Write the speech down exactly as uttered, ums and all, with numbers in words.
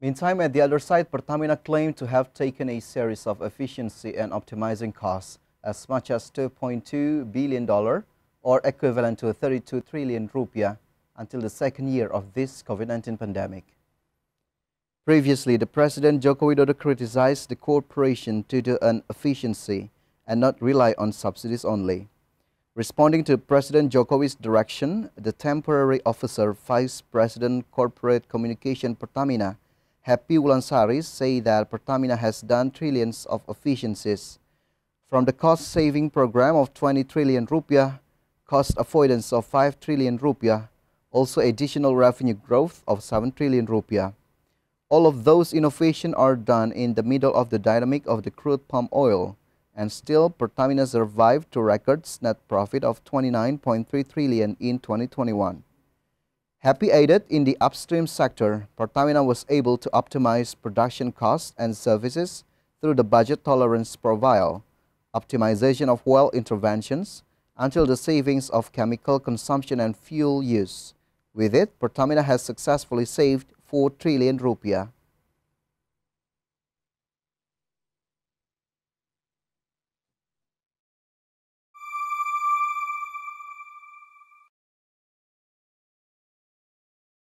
Meantime, at the other side, Pertamina claimed to have taken a series of efficiency and optimizing costs as much as two point two billion dollars or equivalent to thirty-two trillion rupiah until the second year of this COVID nineteen pandemic. Previously, the President Joko Widodo criticized the corporation to do an efficiency and not rely on subsidies only. Responding to President Jokowi's direction, the temporary officer, Vice President Corporate Communication Pertamina, Happy Wulansaris, say that Pertamina has done trillions of efficiencies, from the cost-saving program of twenty trillion rupiah, cost avoidance of five trillion rupiah, also additional revenue growth of seven trillion rupiah. All of those innovations are done in the middle of the dynamic of the crude palm oil, and still Pertamina survived to records net profit of twenty-nine point three trillion in twenty twenty-one. Happy aided in the upstream sector, Pertamina was able to optimize production costs and services through the budget tolerance profile, optimization of well interventions, until the savings of chemical consumption and fuel use. With it, Pertamina has successfully saved four trillion rupiah.